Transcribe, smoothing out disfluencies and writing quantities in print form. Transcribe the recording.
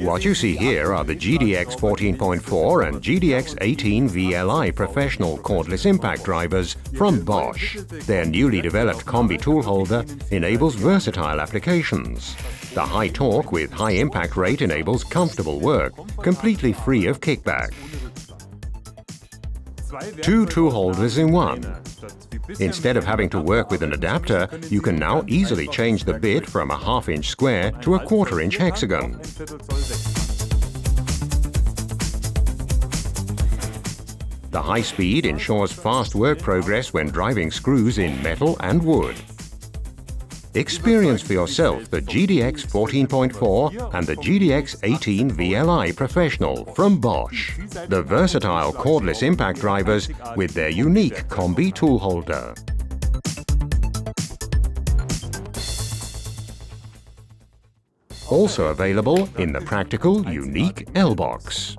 What you see here are the GDX 14.4 and GDX 18 V-LI professional cordless impact drivers from Bosch. Their newly developed combi tool holder enables versatile applications. The high torque with high impact rate enables comfortable work, completely free of kickback. Two tool holders in one. Instead of having to work with an adapter, you can now easily change the bit from a half-inch square to a quarter-inch hexagon. The high speed ensures fast work progress when driving screws in metal and wood. Experience for yourself the GDX 14.4 and the GDX 18 V-LI Professional from Bosch, the versatile cordless impact drivers with their unique combi tool holder. Also available in the practical, unique L-Box.